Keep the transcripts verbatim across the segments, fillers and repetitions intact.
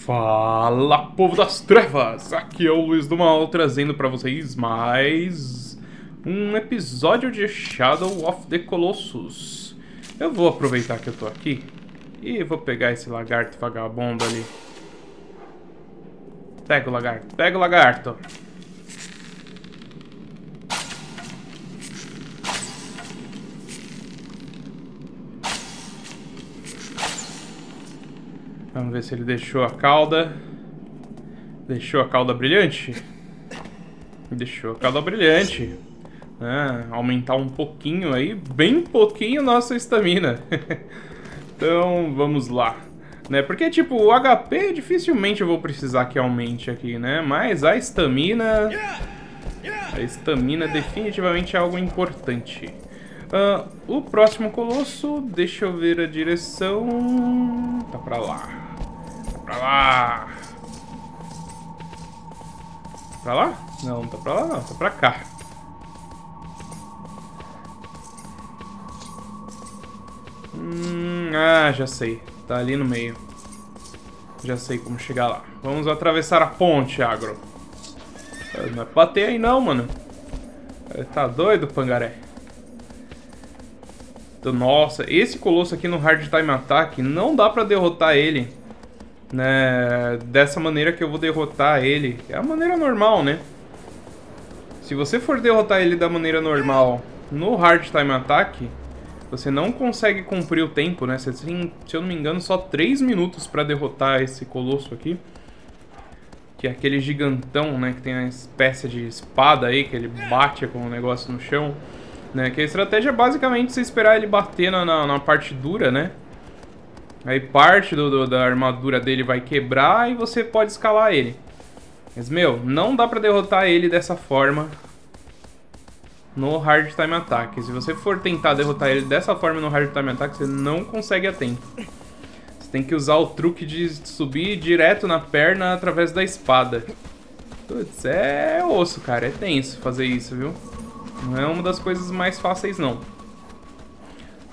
Fala, povo das trevas! Aqui é o Luiz do Mal, trazendo pra vocês mais um episódio de Shadow of the Colossus. Eu vou aproveitar que eu tô aqui e vou pegar esse lagarto vagabundo ali. Pega o lagarto, pega o lagarto! Vamos ver se ele deixou a cauda. Deixou a cauda brilhante? Deixou a cauda brilhante. Ah, aumentar um pouquinho aí, bem pouquinho, nossa estamina. Então, vamos lá. Né? Porque, tipo, o H P dificilmente eu vou precisar que aumente aqui, né? Mas a estamina... A estamina definitivamente é algo importante. Ah, o próximo colosso, deixa eu ver a direção... Tá pra lá. Pra lá! Pra lá? Não, não tá pra lá não, tá pra cá. Hum, ah, já sei. Tá ali no meio. Já sei como chegar lá. Vamos atravessar a ponte, Agro. Não é bater aí não, mano. Tá doido, pangaré? Então, nossa, esse colosso aqui no Hard Time Attack, não dá pra derrotar ele, né? Dessa maneira que eu vou derrotar ele. É a maneira normal, né? Se você for derrotar ele da maneira normal no Hard Time Attack, você não consegue cumprir o tempo, né? Você tem, se eu não me engano, só três minutos pra derrotar esse colosso aqui. Que é aquele gigantão, né? Que tem uma espécie de espada aí, que ele bate com o negócio no chão. Né, que a estratégia é basicamente você esperar ele bater na, na, na parte dura, né? Aí parte do, do, da armadura dele vai quebrar e você pode escalar ele. Mas, meu, não dá pra derrotar ele dessa forma no Hard Time Attack. Se você for tentar derrotar ele dessa forma no Hard Time Attack, você não consegue a tempo. Você tem que usar o truque de subir direto na perna através da espada. Putz, é osso, cara. É tenso fazer isso, viu? Não é uma das coisas mais fáceis, não.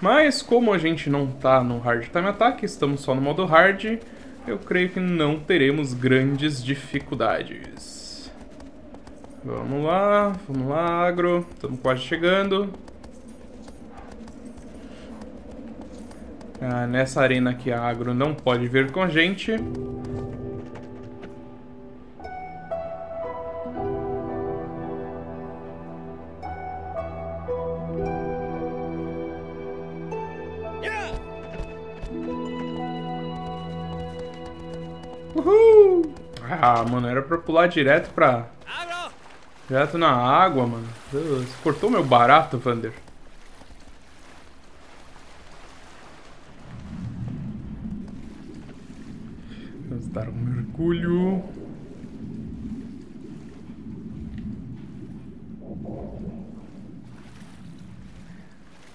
Mas, como a gente não tá no Hard Time Attack, estamos só no modo Hard, eu creio que não teremos grandes dificuldades. Vamos lá, vamos lá, Agro. Estamos quase chegando. Ah, nessa arena aqui, a Agro não pode vir com a gente. Uhul! Ah, mano, era pra pular direto pra... Direto na água, mano. Você cortou meu barato, Wander. Vamos dar um mergulho.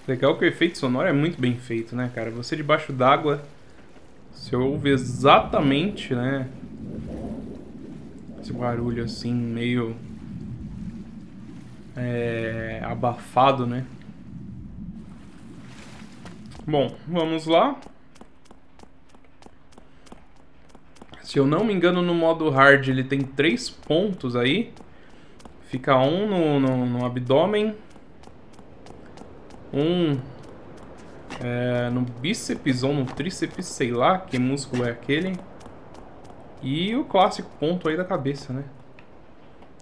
Legal que o efeito sonoro é muito bem feito, né, cara? Você debaixo d'água... Você ouve exatamente, né, esse barulho assim, meio é, abafado, né? Bom, vamos lá. Se eu não me engano, no modo hard ele tem três pontos aí. Fica um no, no, no abdômen, um... É, no bíceps ou no tríceps, sei lá que músculo é aquele. E o clássico ponto aí da cabeça, né?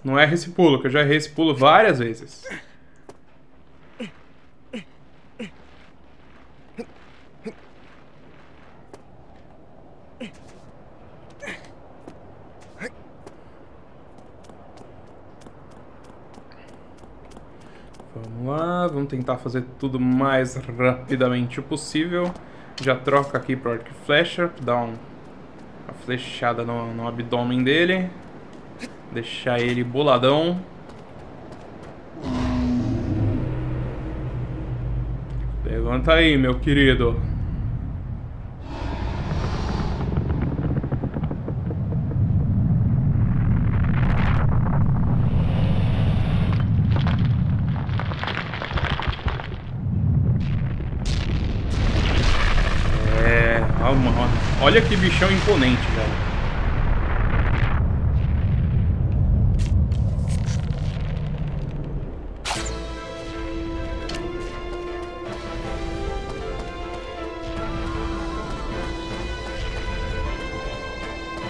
Não erra esse pulo, que eu já errei esse pulo várias vezes. Vamos lá, vamos tentar fazer tudo o mais rapidamente possível. Já troca aqui para o arco e flecha, dá um, uma flechada no, no abdômen dele. Deixar ele boladão. Levanta aí, meu querido. Olha que bichão imponente, velho.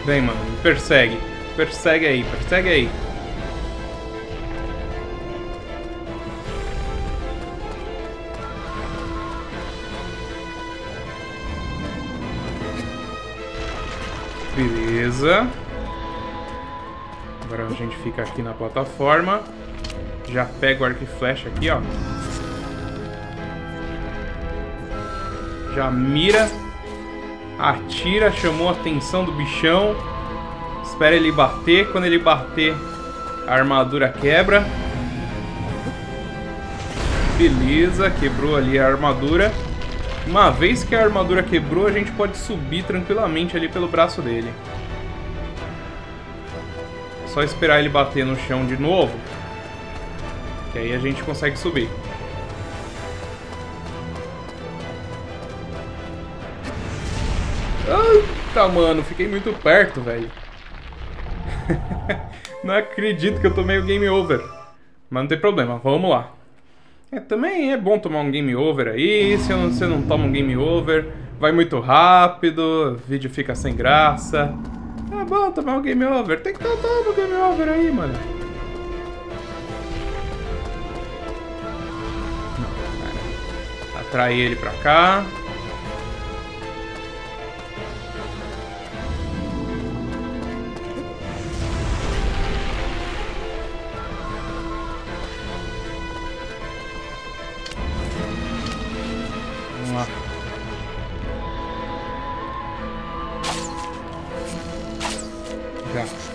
Vem, mano. Persegue. Persegue aí. Persegue aí. Beleza. Agora a gente fica aqui na plataforma. Já pega o arco e flecha aqui, ó. Já mira. Atira. Chamou a atenção do bichão. Espera ele bater. Quando ele bater, a armadura quebra. Beleza. Quebrou ali a armadura. Uma vez que a armadura quebrou, a gente pode subir tranquilamente ali pelo braço dele. Só esperar ele bater no chão de novo, que aí a gente consegue subir. Eita, mano, fiquei muito perto, velho. Não acredito que eu tomei o game over. Mas não tem problema, vamos lá. É, também é bom tomar um game over aí. Se você não toma um game over, vai muito rápido, o vídeo fica sem graça. É bom tomar um game over. Tem que estar tomando um game over aí, mano. Não, atrai ele pra cá.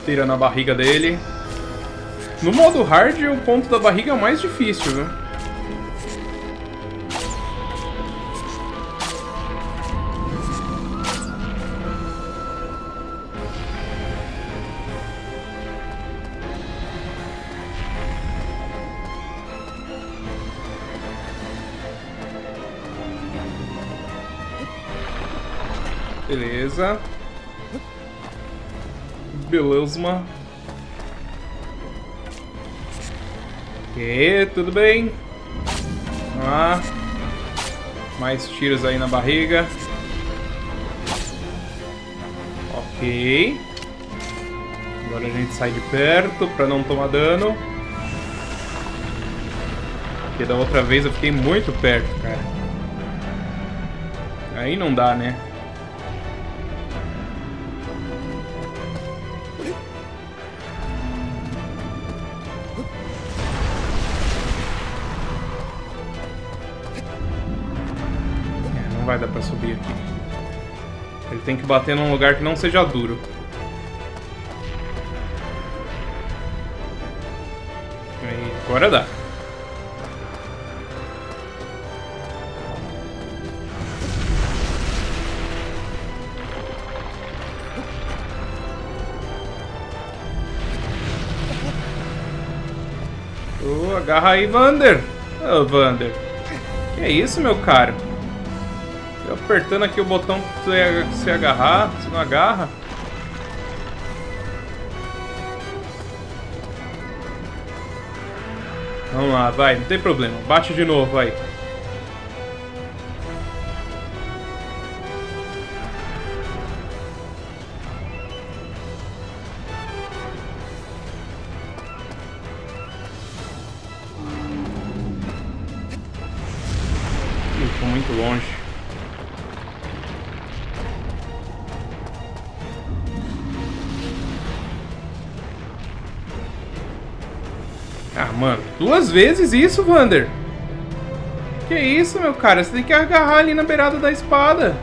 Tira na barriga dele. No modo hard, o ponto da barriga é o mais difícil, viu? Beleza. Beleza. E tudo bem. Vamos lá. Mais tiros aí na barriga. Ok. Agora a gente sai de perto pra não tomar dano. Porque da outra vez eu fiquei muito perto, cara. Aí não dá, né? Vai dar pra subir aqui. Ele tem que bater num lugar que não seja duro. Aí, agora dá. Oh, agarra aí, Wander. Ô, oh, Wander. Que é isso, meu caro? Tô apertando aqui o botão pra você agarrar, você não agarra. Vamos lá, vai, não tem problema. Bate de novo, vai. Ih, ficou muito longe. Mano, duas vezes isso, Wander? Que isso, meu cara? Você tem que agarrar ali na beirada da espada.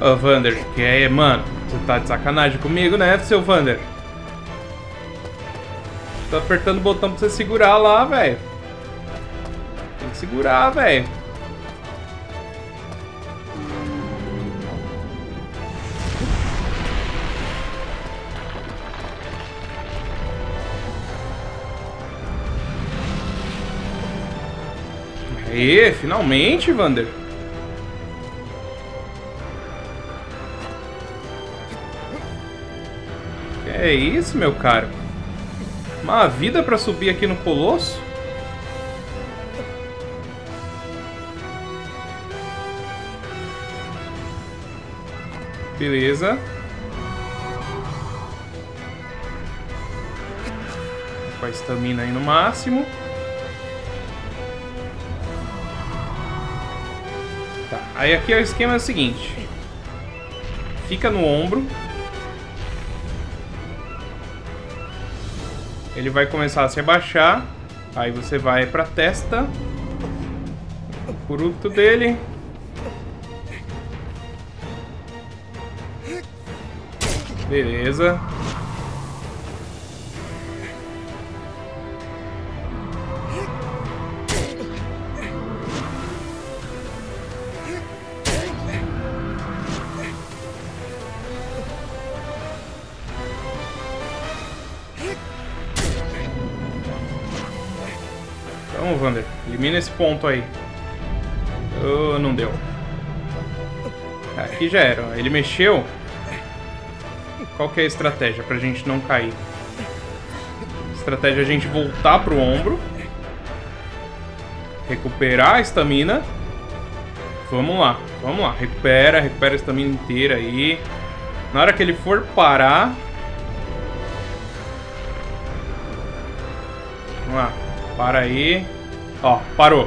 Ô, oh, Wander, que é, mano? Você tá de sacanagem comigo, né, seu Wander? Tô apertando o botão pra você segurar lá, velho. Tem que segurar, velho. Aê, finalmente, Wander. É isso, meu caro. Uma vida pra subir aqui no Colosso? Beleza. Com a estamina aí no máximo. Tá. Aí aqui o esquema é o seguinte. Fica no ombro. Ele vai começar a se abaixar. Aí você vai pra testa. Curupto dele. Beleza. Wander, elimina esse ponto aí. Oh, não deu. Aqui já era. Ele mexeu. Qual que é a estratégia pra gente não cair? A estratégia é a gente voltar pro ombro. Recuperar a estamina. Vamos lá, vamos lá. Recupera, recupera a estamina inteira aí. Na hora que ele for parar... Vamos lá, para aí. Ó, parou.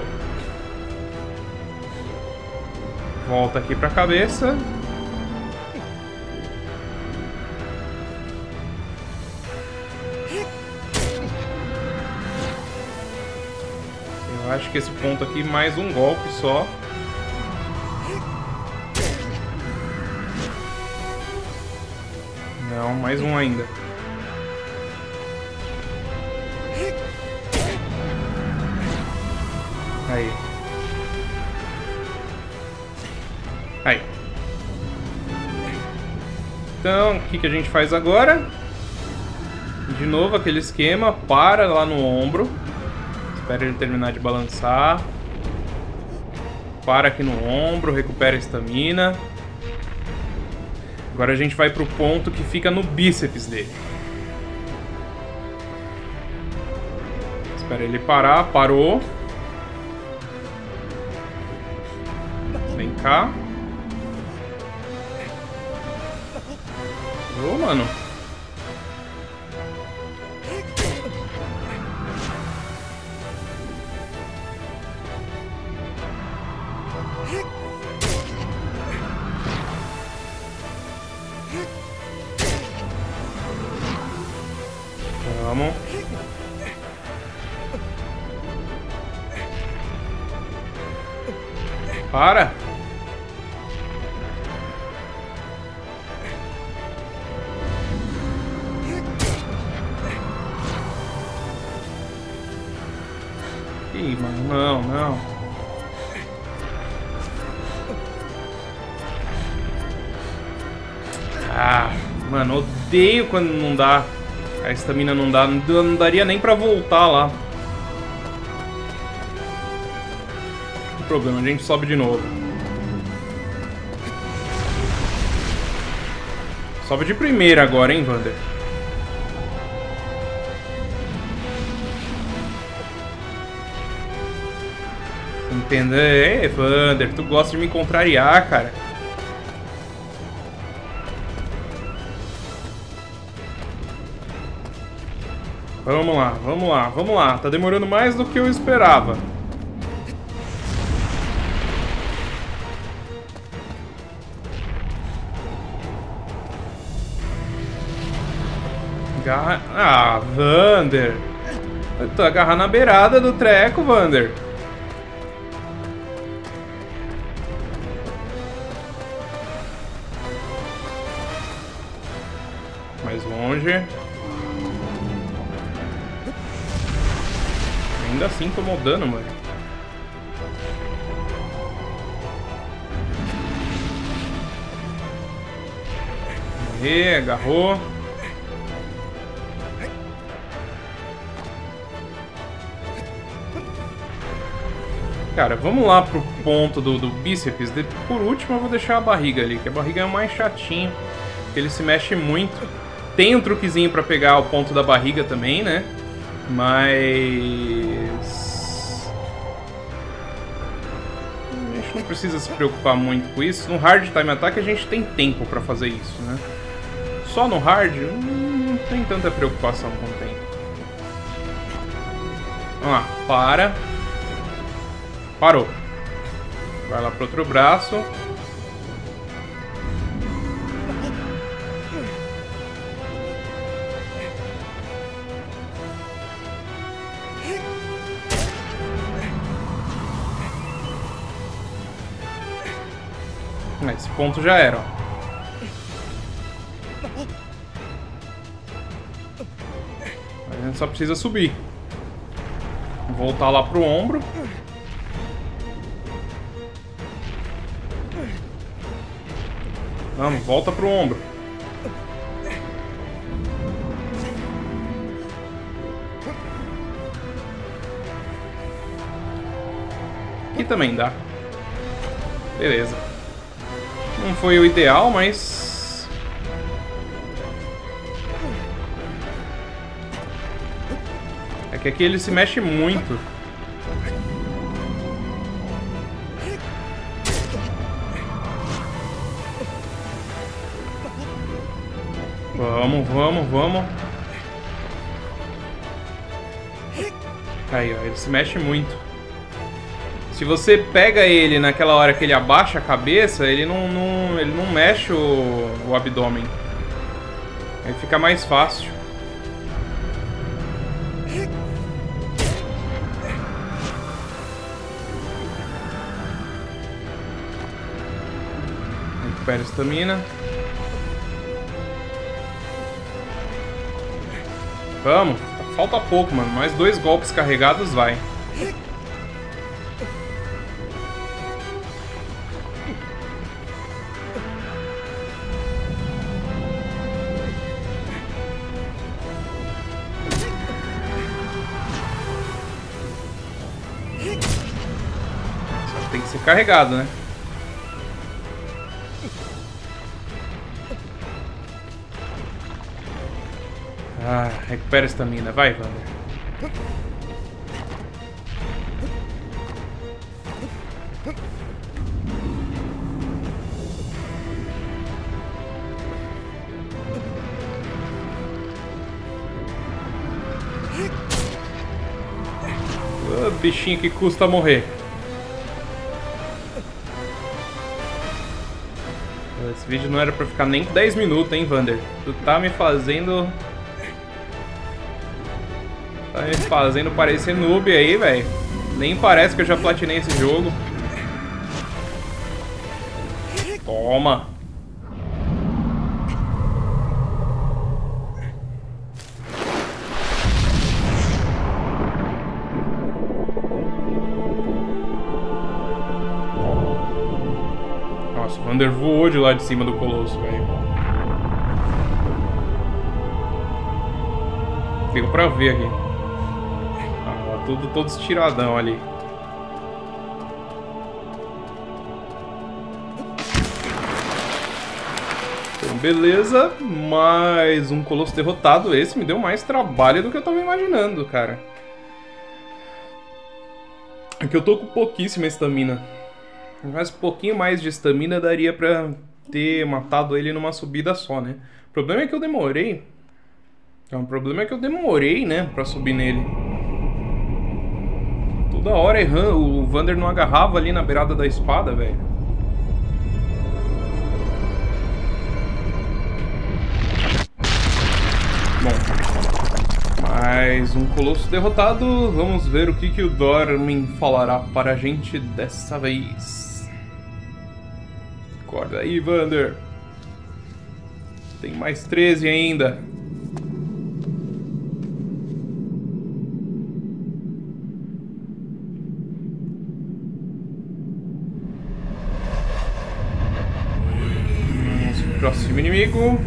Volta aqui pra cabeça. Eu acho que esse ponto aqui, mais um golpe só. Não, mais um ainda. Aí. Aí. Então, o que, que a gente faz agora? De novo aquele esquema, para lá no ombro. Espera ele terminar de balançar. Para aqui no ombro, recupera a estamina. Agora a gente vai pro ponto que fica no bíceps dele. Espera ele parar, parou. Cá. Ô, mano. Vamos. Para. Ih, mano, não, não. Ah, mano, odeio quando não dá. A estamina não dá. Não daria nem pra voltar lá. Não tem problema, a gente sobe de novo. Sobe de primeira agora, hein, Wander? Entendeu? É, Wander, tu gosta de me contrariar, cara. Vamos lá, vamos lá, vamos lá. Tá demorando mais do que eu esperava. Agarra... Ah, Wander. Tu agarra na beirada do treco, Wander. Mais longe. Ainda assim tomou dano, mano. Aê, agarrou. Cara, vamos lá pro ponto do, do bíceps. Por último eu vou deixar a barriga ali, que a barriga é o mais chatinho. Ele se mexe muito. Tem um truquezinho pra pegar o ponto da barriga também, né? Mas... a gente não precisa se preocupar muito com isso. No hard time attack a gente tem tempo pra fazer isso, né? Só no hard não tem tanta preocupação com o tempo. Vamos lá, para. Parou. Vai lá pro outro braço. Esse ponto já era, ó. A gente só precisa subir. Voltar lá pro ombro. Vamos, volta pro ombro. Aqui também dá. Beleza. Não foi o ideal, mas... é que aqui ele se mexe muito. Vamos, vamos, vamos. Aí, ó, ele se mexe muito. Se você pega ele naquela hora que ele abaixa a cabeça, ele não, não, ele não mexe o, o abdômen. Aí fica mais fácil. Recupera a estamina. Vamos, falta pouco, mano. Mais dois golpes carregados, vai. Só tem que ser carregado, né? Ah, recupera a estamina. Vai, Wander. Oh, bichinho que custa morrer. Esse vídeo não era pra ficar nem dez minutos, hein, Wander? Tu tá me fazendo... tá me fazendo parecer noob aí, velho. Nem parece que eu já platinei esse jogo. Toma! Nossa, o Wander voou de lá de cima do Colosso, velho. Deu pra ver aqui. Tudo, todo estiradão ali. Então, beleza. Mais um Colosso derrotado. Esse me deu mais trabalho do que eu tava imaginando, cara. É que eu tô com pouquíssima estamina. Mas um pouquinho mais de estamina daria pra ter matado ele numa subida só, né? O problema é que eu demorei. Então, o problema é que eu demorei, né, pra subir nele. Da hora errando, o Wander não agarrava ali na beirada da espada, velho. Bom, mais um Colosso derrotado. Vamos ver o que, que o Dormin falará para a gente dessa vez. Acorda aí, Wander. Tem mais treze ainda. Próximo inimigo.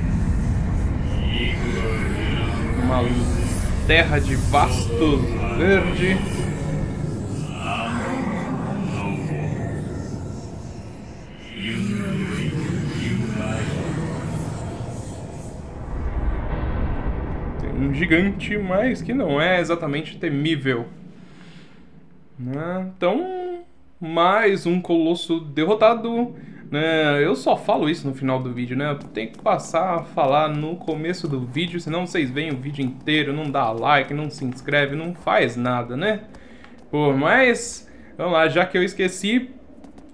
Uma terra de pasto verde. um gigante, mas que não é exatamente temível. Né? Então, mais um colosso derrotado. Né? Eu só falo isso no final do vídeo, né? Eu tenho que passar a falar no começo do vídeo, senão vocês veem o vídeo inteiro, não dá like, não se inscreve, não faz nada, né? Pô, mas, vamos lá, já que eu esqueci,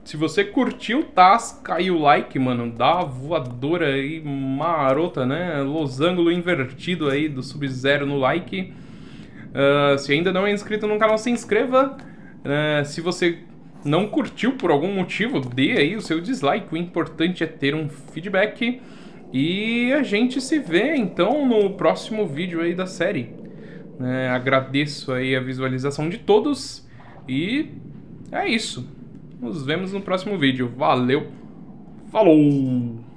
se você curtiu, tá, cai o like, mano, dá uma voadora aí, marota, né? Losango invertido aí do Sub-Zero no like. Uh, se ainda não é inscrito no canal, se inscreva. Uh, se você não curtiu por algum motivo, dê aí o seu dislike. O importante é ter um feedback. E a gente se vê, então, no próximo vídeo aí da série. Uh, agradeço aí a visualização de todos. E é isso. Nos vemos no próximo vídeo. Valeu. Falou!